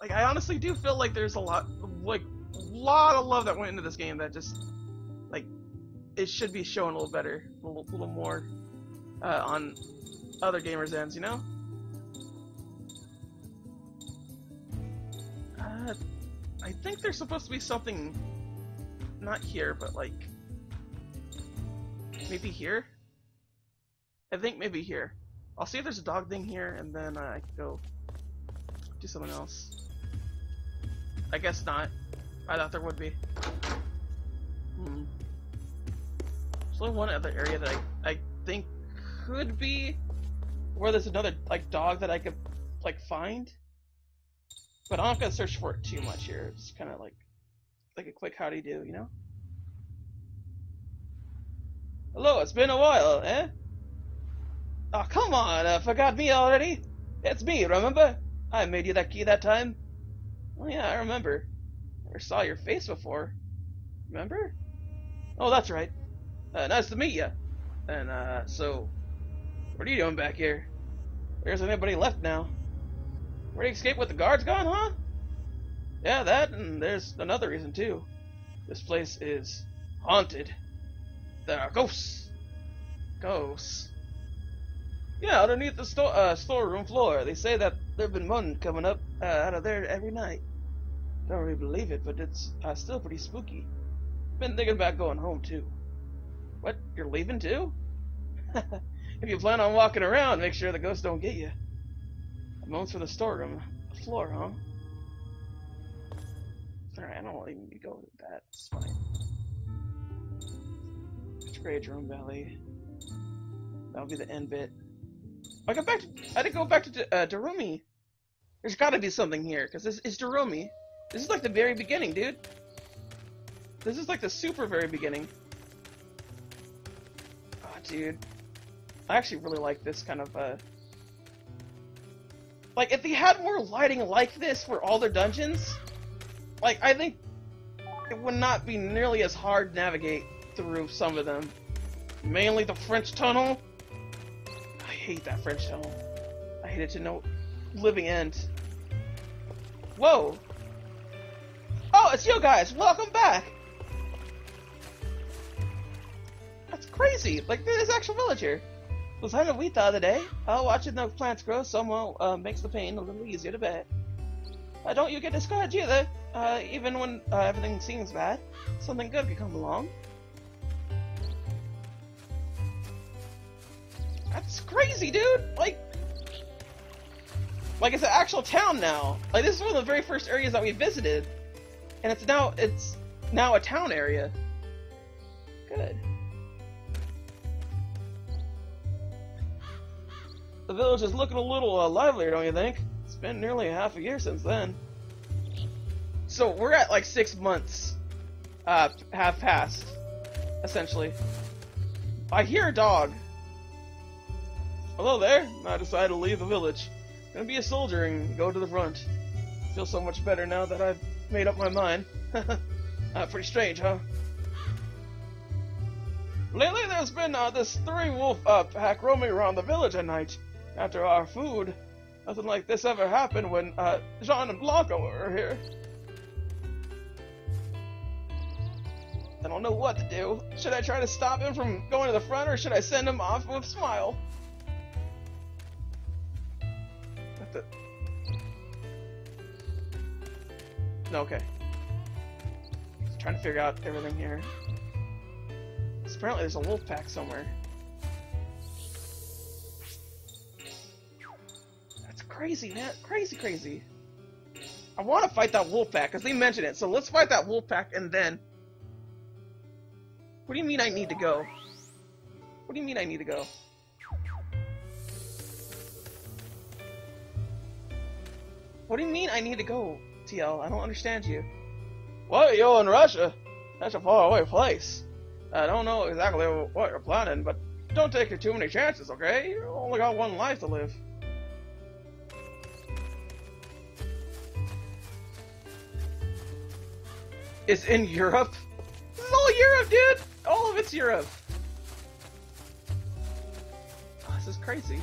like, I honestly do feel like there's a lot of love that went into this game that just, like, it should be shown a little better, a little more on other gamers' ends, you know? I think there's supposed to be something, not here, but like, maybe here? I think maybe here. I'll see if there's a dog thing here, and then I can go do something else. I guess not. I thought there would be. There's only one other area that I think could be where there's another, like, dog that I could, like, find. But I'm not gonna search for it too much here. It's kind of like a quick howdy do, you know? Hello, it's been a while, eh? Oh, come on, forgot me already? It's me, remember? I made you that key that time. Oh yeah, I remember. Never saw your face before. Remember? Oh, that's right. Nice to meet you. And, so, what are you doing back here? There isn't anybody left now. Ready to escape with the guards gone, huh? Yeah, that, and there's another reason, too. This place is haunted. There are ghosts. Ghosts. Yeah, underneath the storeroom floor, they say that there've been one coming up out of there every night. Don't really believe it, but it's still pretty spooky. Been thinking about going home too. What? You're leaving too? If you plan on walking around, make sure the ghosts don't get you. Moments for the storeroom floor, huh? All right, I don't even need to go with that. It's fine. Trade room valley. That'll be the end bit. I got back to, I didn't go back to Domremy. There's gotta be something here, because this is Domremy. This is like the very beginning, dude. This is like the super very beginning. Oh, dude. I actually really like this kind of, like, if they had more lighting like this for all their dungeons, like, I think it would not be nearly as hard to navigate through some of them. Mainly the French tunnel. I hate that French tunnel. I hate it to no living end. Whoa! Oh, it's you guys! Welcome back! That's crazy! Like, there's an actual village here. I was hanging wheat the other day. Watching the plants grow somewhat makes the pain a little easier to bear. Don't you get discouraged either. Even when everything seems bad, something good could come along. That's crazy, dude! Like it's an actual town now. Like, this is one of the very first areas that we visited, and it's now a town area. Good. The village is looking a little livelier, don't you think? It's been nearly half a year since then. So we're at like 6 months have passed, essentially. I hear a dog. Hello there. I decided to leave the village. Gonna be a soldier and go to the front. Feel so much better now that I've made up my mind. Pretty strange, huh? Lately there's been this three-wolf pack roaming around the village at night after our food. Nothing like this ever happened when Jean and Blanca were here. I don't know what to do. Should I try to stop him from going to the front, or should I send him off with a smile? Okay. Just trying to figure out everything here. Apparently there's a wolf pack somewhere. That's crazy, man. Crazy, crazy. I want to fight that wolf pack, because they mentioned it. So let's fight that wolf pack, and then... What do you mean I need to go? What do you mean I need to go? What do you mean I need to go, TL? I don't understand you. What? You're in Russia? That's a faraway place. I don't know exactly what you're planning, but don't take too many chances, okay? You only got one life to live. It's in Europe? This is all Europe, dude! All of it's Europe! Oh, this is crazy.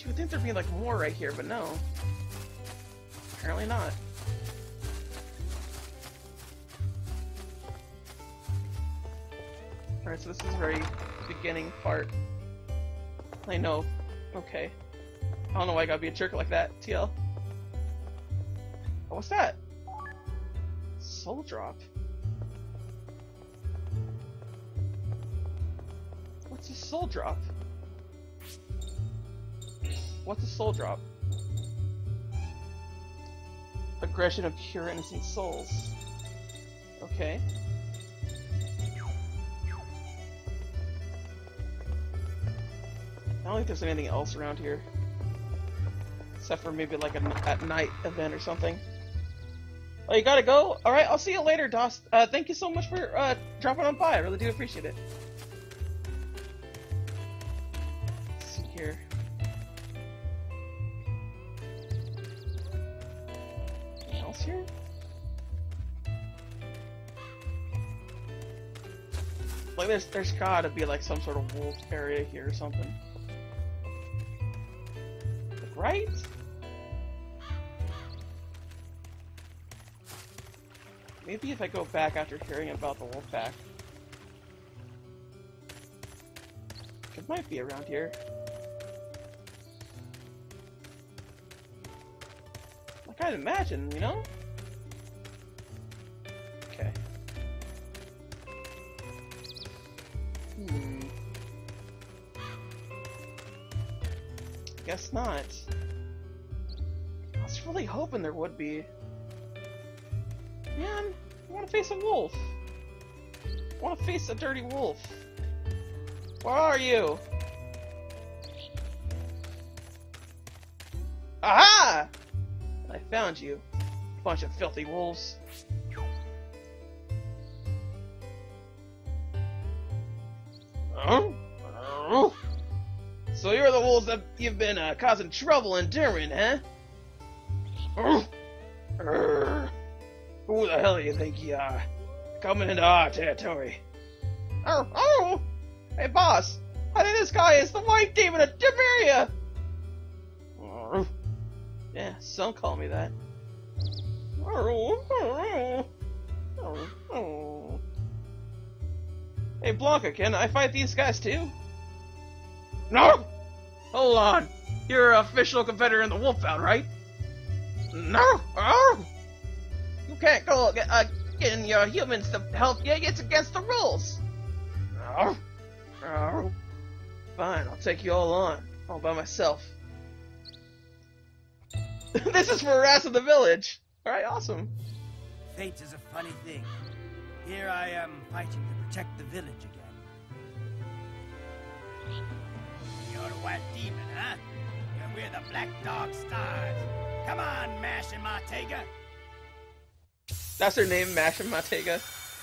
You would think there'd be like more right here, but no. Apparently not. Alright, so this is very beginning part. I know. Okay. I don't know why I gotta be a jerk like that, TL. Oh, what's that? Soul drop. What's a soul drop? What's a soul drop? Aggression of pure innocent souls. Okay. I don't think there's anything else around here. Except for maybe like an at-night event or something. Oh, you gotta go? Alright, I'll see you later, Dost. Thank you so much for dropping on by. I really do appreciate it. Let's see here. Anything else here? Like, there's gotta be like some sort of wolf area here or something. Right? Maybe if I go back after hearing about the wolf pack. It might be around here. Like I'd imagine, you know? Okay. Hmm. Guess not. I was really hoping there would be. Man, I want to face a wolf. I want to face a dirty wolf. Where are you? Aha! I found you. Bunch of filthy wolves. So you're the wolves that you've been causing trouble in Domremy, huh? Who the hell do you think you are? Coming into our territory. Oh! Hey boss! I think this guy is the white demon of Domremy! Yeah, some call me that. Hey Blanca, can I fight these guys too? No! Hold on. You're an official competitor in the wolf out, right? No! Oh! You can't go getting your humans to help you. It's against the rules. No! Oh! Fine, I'll take you all on. All by myself. This is for Rass of the Village. Alright, awesome. Fate is a funny thing. Here I am fighting to protect the village again. You're a white demon, huh? And we're the Black Dog Stars. Come on, Mash and Martega. That's her name, Mash and Martega.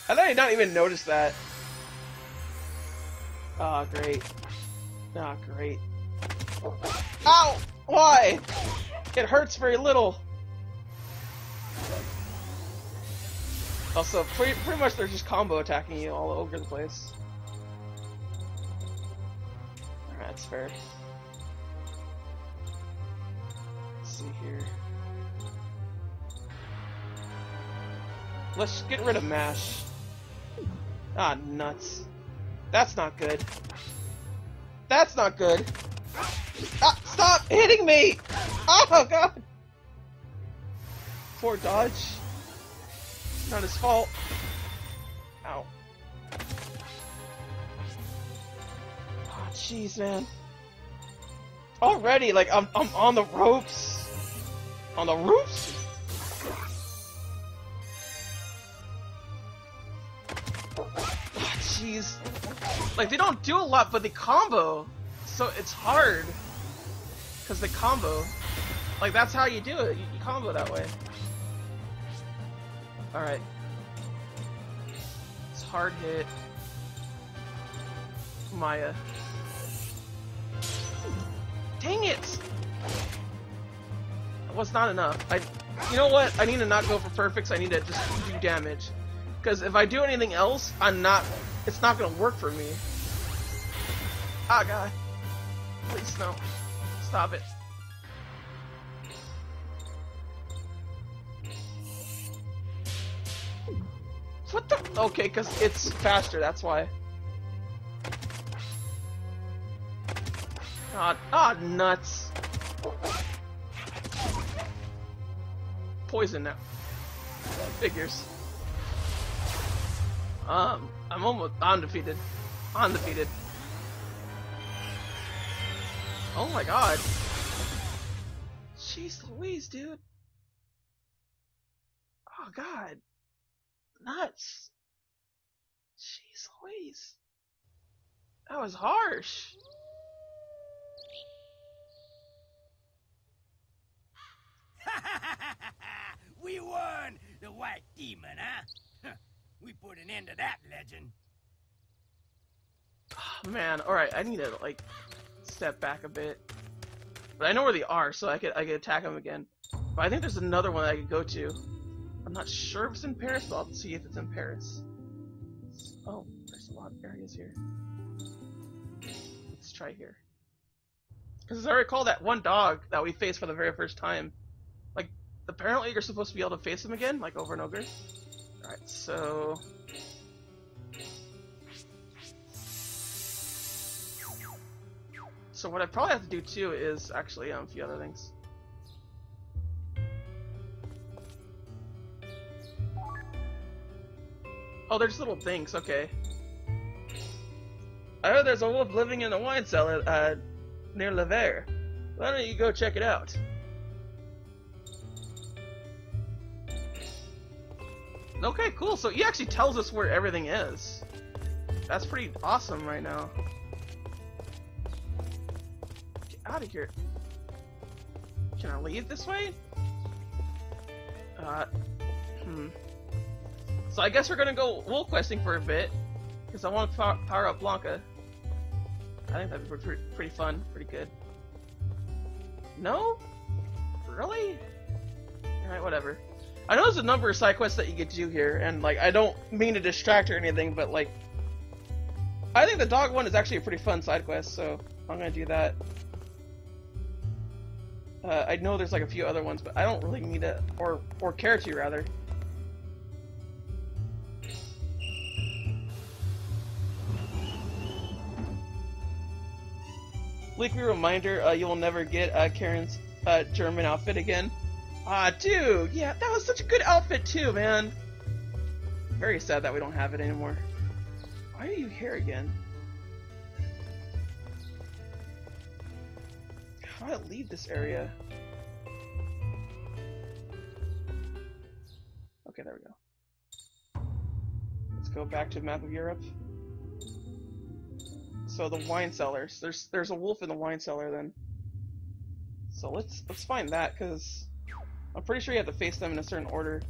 I did not even notice that. Ah, oh, great. Ah, oh, great. Ow! Why? It hurts very little. Also, pretty much they're just combo attacking you all over the place. That's fair. Let's see here. Let's get rid of Mash. Ah, nuts. That's not good. That's not good. Ah, stop hitting me! Oh, God! Poor dodge. Not his fault. Ow. Jeez, man. Already, like, I'm on the ropes. On the roofs? Jeez. Oh, like, they don't do a lot, but they combo. So it's hard. Because they combo. Like, that's how you do it. You combo that way. Alright. It's hard hit. Maya. Dang it! That was not enough. You know what? I need to not go for perfects. I need to just do damage. Because if I do anything else, it's not gonna work for me. Ah, God. Please, no. Stop it. What the? Okay, because it's faster, that's why. God, ah, nuts. Poison now. Figures. I'm almost undefeated. Undefeated. Oh my god. Jeez Louise, dude. Oh god. Nuts. Jeez Louise. That was harsh. We won! The white demon, huh? We put an end to that legend. Oh, man, alright, I need to, like, step back a bit. But I know where they are, so I could attack them again. But I think there's another one that I could go to. I'm not sure if it's in Paris, but I'll have to see if it's in Paris. Oh, there's a lot of areas here. Let's try here. Because as I recall, that one dog that we faced for the very first time, like, apparently you're supposed to be able to face him again, like, over and over. Alright, so... So what I probably have to do, too, is actually, a few other things. Oh, there's little things, okay. I heard there's a wolf living in a wine cellar, near Le Verre. Why don't you go check it out? Okay, cool, so he actually tells us where everything is. That's pretty awesome right now. Get out of here. Can I leave this way? So I guess we're gonna go wolf questing for a bit, because I want to power up Blanca. I think that'd be pretty fun, pretty good. No? Really? Alright, whatever. I know there's a number of side quests that you could do here, and, like, I don't mean to distract or anything, but, like, I think the dog one is actually a pretty fun side quest, so I'm gonna do that. I know there's, like, a few other ones, but I don't really need to, or care to, rather. Leakly reminder, you will never get, Karen's, German outfit again. Ah, dude, yeah, that was such a good outfit too, man. Very sad that we don't have it anymore. Why are you here again? How do I leave this area? Okay, there we go. Let's go back to the map of Europe. So the wine cellars. There's a wolf in the wine cellar then. So let's find that, because I'm pretty sure you have to face them in a certain order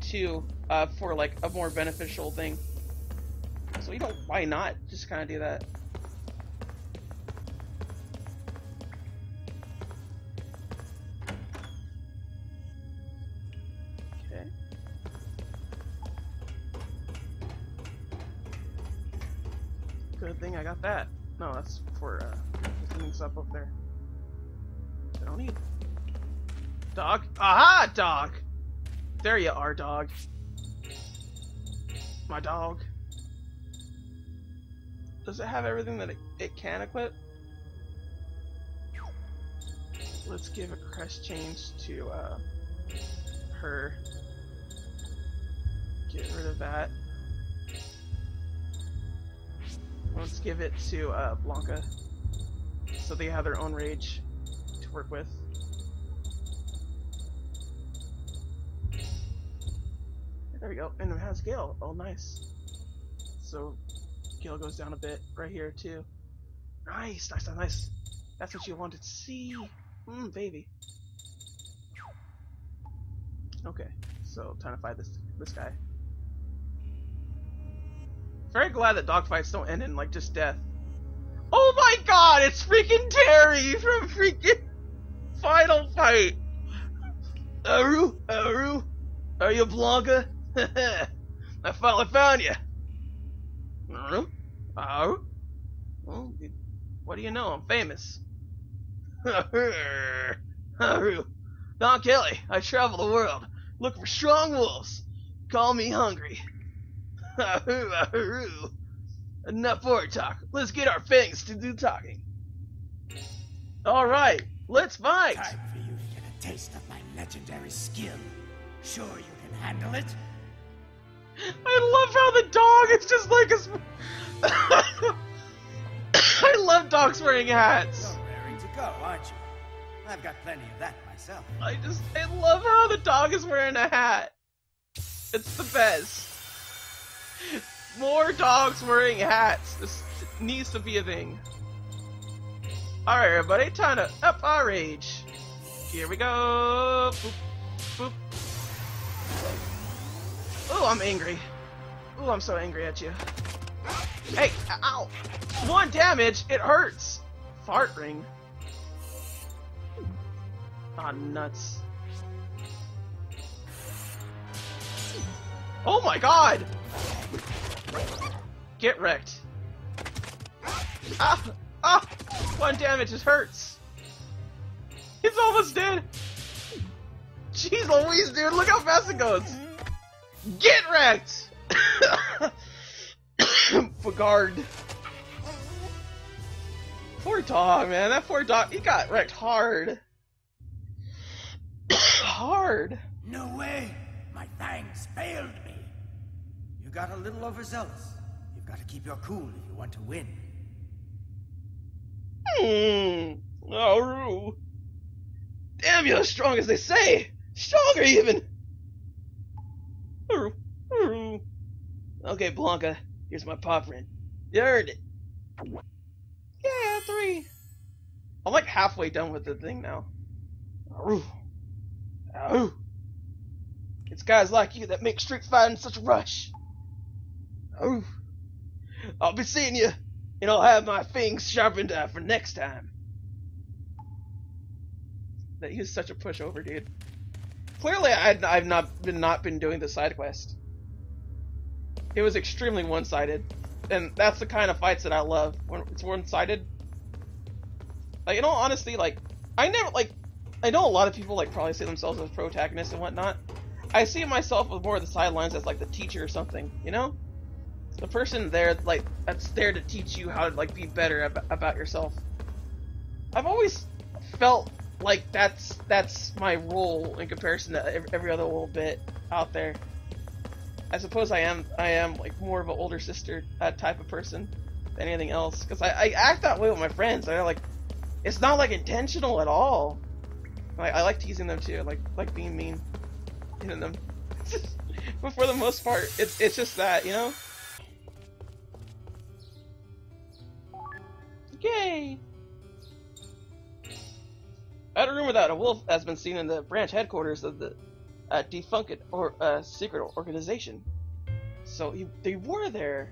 too, for like a more beneficial thing. So you know, why not just kind of do that? Thing I got that. No, that's for picking stuff up there. I don't need dog. Aha, dog. There you are, dog. My dog. Does it have everything that it can equip? Let's give a crest change to her. Get rid of that. Let's give it to Blanca, so they have their own rage to work with. There we go, and it has Gale. Oh, nice. So Gale goes down a bit right here too. Nice, nice, nice. That's what you wanted to see, baby. Okay, so time to fight this guy. Very glad that dogfights don't end in, like, just death. Oh my god, it's freaking Terry from freaking Final Fight! Aru, are you Blanca? I finally found you! Aru? Well, what do you know, I'm famous. Don Kelly, I travel the world, look for strong wolves. Call me hungry. Enough word talk. Let's get our fangs to do talking. Alright, let's fight! Time for you to get a taste of my legendary skill. Sure you can handle it? I love how the dog is just like a... I love dogs wearing hats. You're raring to go, aren't you? I've got plenty of that myself. I love how the dog is wearing a hat. It's the best. More dogs wearing hats. This needs to be a thing. Alright everybody, time to up our rage. Here we go. Boop. Boop. Oh, I'm angry. Oh, I'm so angry at you. Hey, ow. 1 damage, it hurts. Fart ring. Ah, nuts. Oh my god! Get wrecked. Ah! Ah! 1 damage, it hurts. It's almost dead. Jeez Louise, dude, look how fast it goes. Get wrecked! Fagard. Poor dog, man. That poor dog, he got wrecked hard. Hard. No way. My fangs failed me. You got a little overzealous. You've got to keep your cool if you want to win. Naru. Damn, you're as strong as they say. Stronger even. Okay, Blanca. Here's my pop ring. You earned it. Yeah, 3. I'm like halfway done with the thing now. Naru. Ow. It's guys like you that make street fighting such a rush. Ow. I'll be seeing you, and I'll have my fangs sharpened up for next time. That he was such a pushover, dude. Clearly, I've not been doing the side quest. It was extremely one-sided, and that's the kind of fights that I love when it's one-sided. Like, in all honesty, like I know a lot of people like probably see themselves as protagonists and whatnot. I see myself with more of the sidelines as like the teacher or something, you know? The person there like that's there to teach you how to like be better about yourself. I've always felt like that's my role in comparison to every other little bit out there. I suppose I am like more of an older sister type of person than anything else, because I act that way with my friends. I like it's not like intentional at all. I like teasing them too, like being mean, hitting them. But for the most part, it's just that, you know. Yay! At a rumor that a wolf has been seen in the branch headquarters of the defunct or secret organization. So they were there.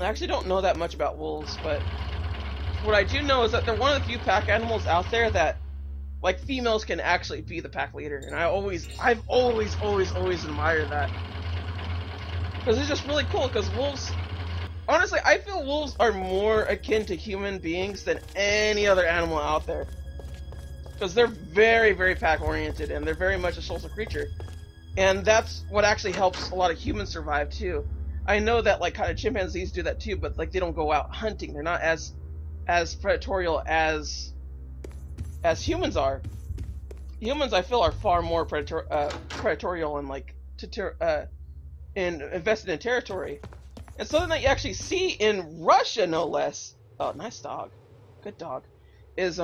I actually don't know that much about wolves, but what I do know is that they're one of the few pack animals out there that. Like, females can actually be the pack leader, and I've always admired that. Because it's just really cool, because wolves... Honestly, I feel wolves are more akin to human beings than any other animal out there. Because they're very, very pack-oriented, and they're very much a social creature. And that's what actually helps a lot of humans survive, too. I know that, like, kind of chimpanzees do that, too, but, like, they don't go out hunting. They're not as predatory as humans are. Humans, I feel, are far more predatorial and like and invested in territory. And something that you actually see in Russia, no less. Oh, nice dog, good dog. Is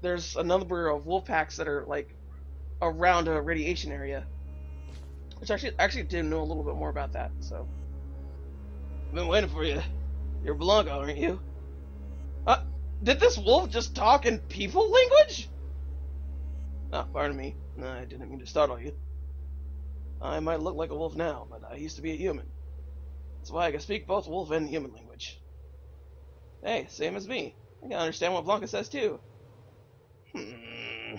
there's a number of wolf packs that are like around a radiation area, which actually didn't know a little bit more about that. So, I've been waiting for you. You're Blanca, aren't you? Did this wolf just talk in people language? Ah, pardon me. No, I didn't mean to startle you. I might look like a wolf now, but I used to be a human. That's why I can speak both wolf and human language. Hey, same as me. I can understand what Blanca says, too. I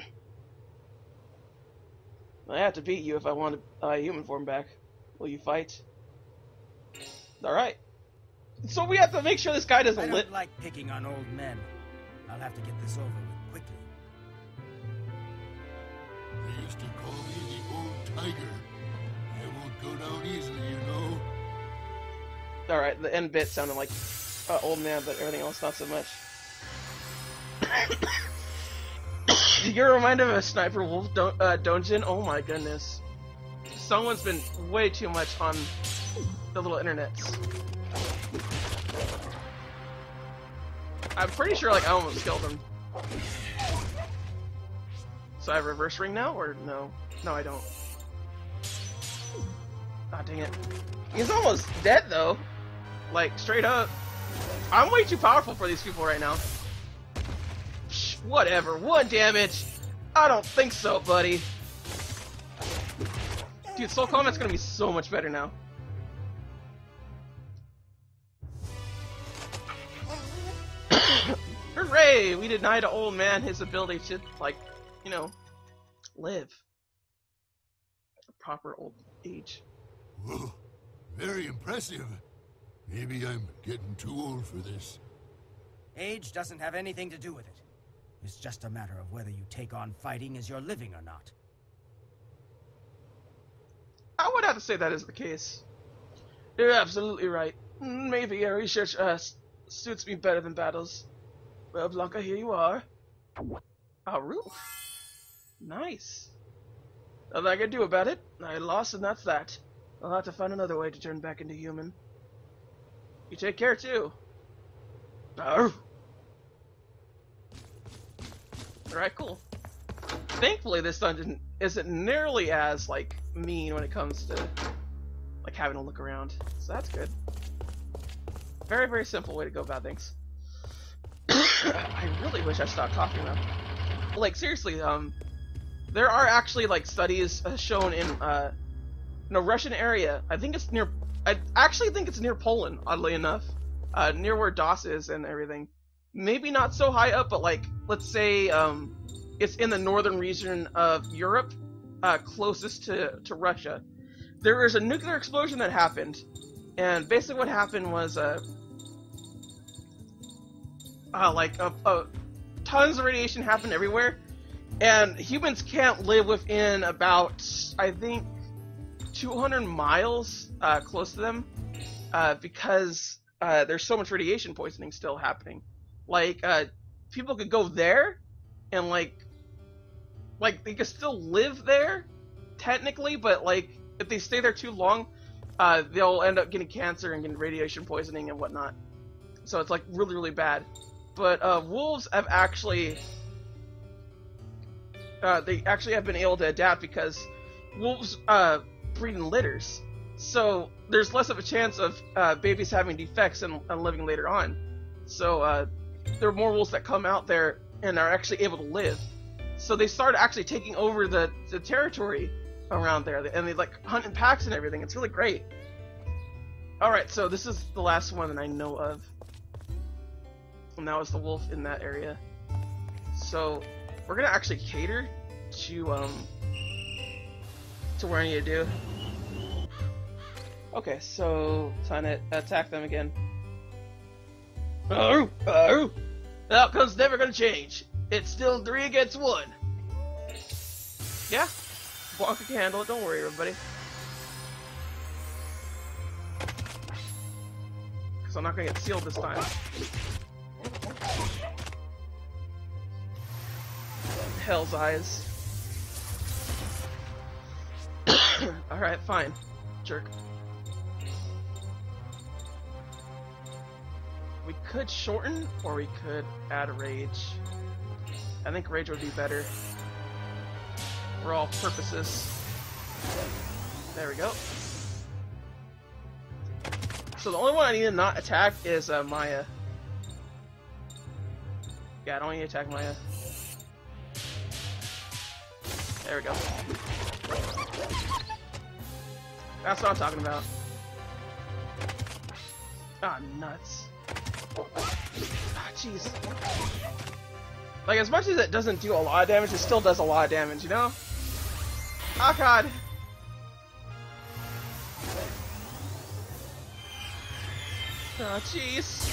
have to beat you if I want a human form back. Will you fight? Alright. So we have to make sure this guy doesn't I don't like picking on old men. I'll have to get this over with quickly. tiger. It won't go down easily, you know. Alright, the end bit sounded like old man, but everything else not so much. You're reminded of a Sniper Wolf Donjin? Oh my goodness. Someone's been way too much on the little internets. I'm pretty sure, like, I almost killed him. So I have reverse ring now, or no? No, I don't. Ah, dang it. He's almost dead, though. Like, straight up. I'm way too powerful for these people right now. Psh, whatever. One damage. I don't think so, buddy. Dude, Soul Combat's gonna be so much better now. Hooray! We denied an old man his ability to, like, you know, live. A proper old age. Whoa, very impressive. Maybe I'm getting too old for this. Age doesn't have anything to do with it. It's just a matter of whether you take on fighting as you're living or not. I would have to say that is the case. You're absolutely right. Maybe our research suits me better than battles. Well, Blanca, here you are. A roof. Nice. Nothing I can do about it. I lost and that's that. I'll have to find another way to turn back into human. You take care too. Arf. Alright, cool. Thankfully this dungeon isn't nearly as, like, mean when it comes to, like, having to look around. So that's good. Very, very simple way to go about things. I really wish I stopped talking about it. Like, seriously, there are actually, like, studies shown in a Russian area. I think it's near, I actually think it's near Poland, oddly enough. Near where DOS is and everything. Maybe not so high up, but, like, let's say, it's in the northern region of Europe, closest to Russia. There was a nuclear explosion that happened, and basically what happened was, tons of radiation happened everywhere, and humans can't live within about, I think, 200 miles close to them, because there's so much radiation poisoning still happening. Like, people could go there, and, like, they could still live there, technically, but, like, if they stay there too long, they'll end up getting cancer and getting radiation poisoning and whatnot. So it's, like, really, really bad. But, wolves have actually, they actually have been able to adapt because wolves, breed in litters. So there's less of a chance of, babies having defects and living later on. So, there are more wolves that come out there and are actually able to live. So they started actually taking over the territory around there, and they, like, hunt in packs and everything. It's really great. Alright, so this is the last one that I know of. And that was the wolf in that area. So we're gonna actually cater to what I need to do. Okay, so time to attack them again. The outcome's never gonna change. It's still 3 against 1. Yeah, Blanca can handle it. Don't worry, everybody. Cause I'm not gonna get sealed this time. Hell's eyes. Alright, fine. Jerk. We could shorten, or we could add a rage. I think rage would be better. For all purposes. There we go. So the only one I need to not attack is Maya. Yeah, I don't need to attack Maya. There we go. That's what I'm talking about. Ah, nuts. Ah, jeez. Like, as much as it doesn't do a lot of damage, it still does a lot of damage, you know? Ah, God. Ah, jeez.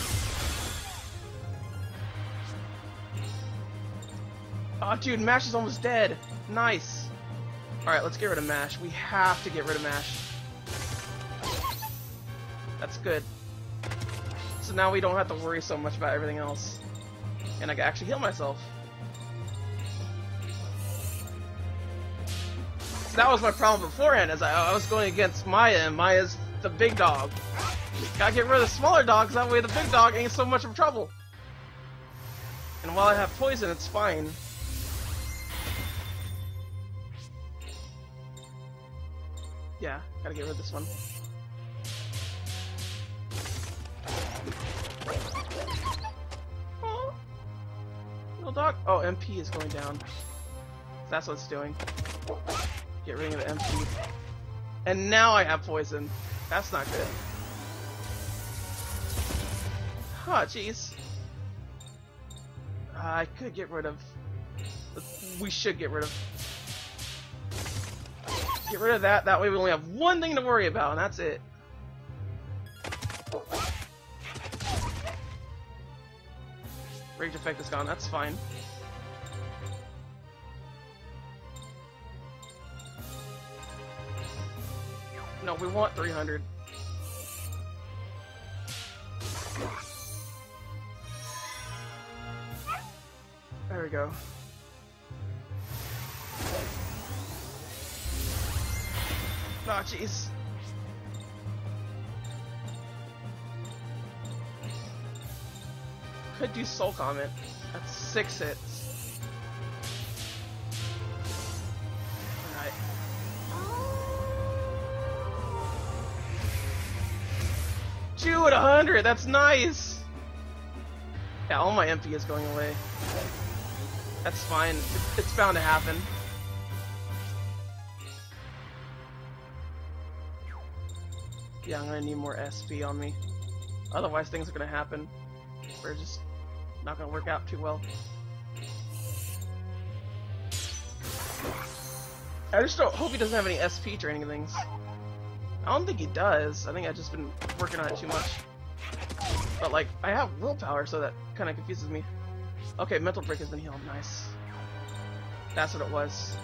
Oh, dude, Mash is almost dead. Nice. Alright, let's get rid of Mash. We have to get rid of Mash. That's good. So now we don't have to worry so much about everything else. And I can actually heal myself. So that was my problem beforehand, as I was going against Maya, and Maya's the big dog. Gotta get rid of the smaller dogs, that way the big dog ain't so much of trouble. And while I have poison, it's fine. Yeah, gotta get rid of this one. Oh, little dog. Oh, MP is going down. That's what it's doing. Get rid of the MP. And now I have poison. That's not good. Huh, jeez. I could get rid of... We should get rid of... Get rid of that, that way we only have one thing to worry about, and that's it. Rage effect is gone, that's fine. No, we want 300. There we go. Oh, jeez. Could do soul comment. That's 6 hits. Alright. Chew at 100! That's nice! Yeah, all my MP is going away. That's fine. It's bound to happen. Yeah, I'm gonna need more SP on me. Otherwise, things are gonna happen. We're just not gonna work out too well. I just don't hope he doesn't have any SP training things. I don't think he does. I think I've just been working on it too much. But like, I have willpower, so that kind of confuses me. Okay, mental break has been healed. Nice. That's what it was.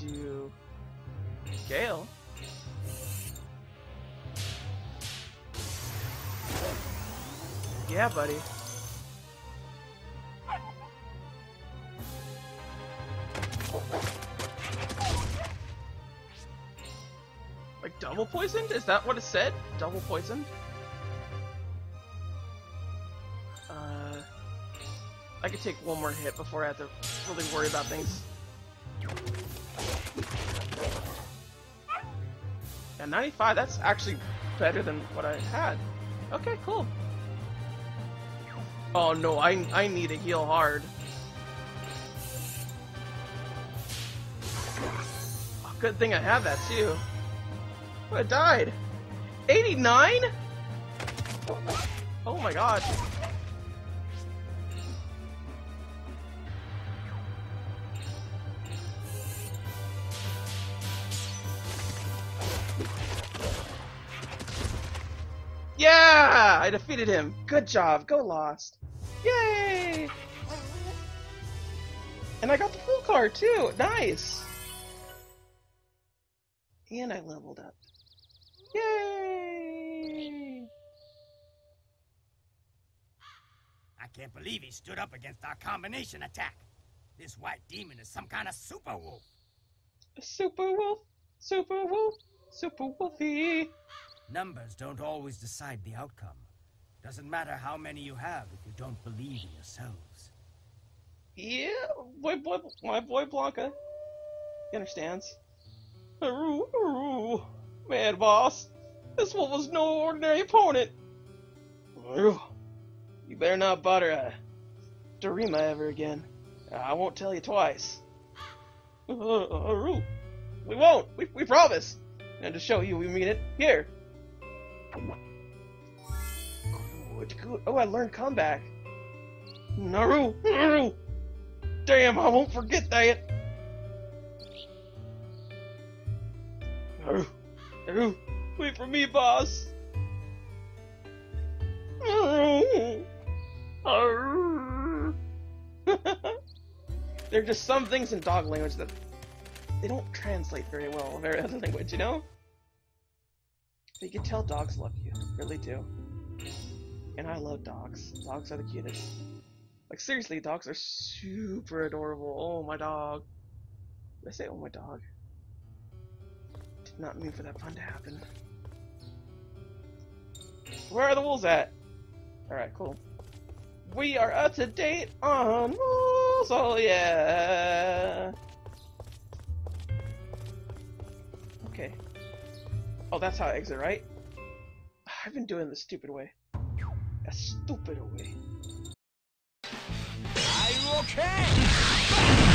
Do Gale. Yeah, buddy. Like double poisoned? Is that what it said? Double poisoned? I could take one more hit before I have to really worry about things. And 95, that's actually better than what I had. Okay, cool. Oh no, I need to heal hard. Oh, good thing I have that too. Oh, I died. 89? Oh my god. Yeah! I defeated him! Good job! Go Lost! Yay! And I got the full card too! Nice! And I leveled up. Yay! I can't believe he stood up against our combination attack! This white demon is some kind of super wolf! A super wolf? Super wolf? Super wolfy! Numbers don't always decide the outcome. Doesn't matter how many you have if you don't believe in yourselves. Yeah, my boy Blanca. He understands. Aroo, aroo. Mad boss. This one was no ordinary opponent. Aroo. You better not bother Dorema ever again. I won't tell you twice. Aroo. We won't. We promise. And to show you we mean it, here. Oh, I learned comeback. Naru! Naru! Damn, I won't forget that! Naru! Naru! Wait for me, boss! Naru! Naru! There are just some things in dog language that they don't translate very well in every other language, you know? But you can tell dogs love you. They really do. And I love dogs. Dogs are the cutest. Like, seriously, dogs are super adorable. Oh, my dog. Did I say, oh, my dog? Did not mean for that fun to happen. Where are the wolves at? Alright, cool. We are up to date on wolves! Oh, yeah! Okay. Oh, that's how I exit, right? I've been doing this stupid way. A stupid way. Are you okay?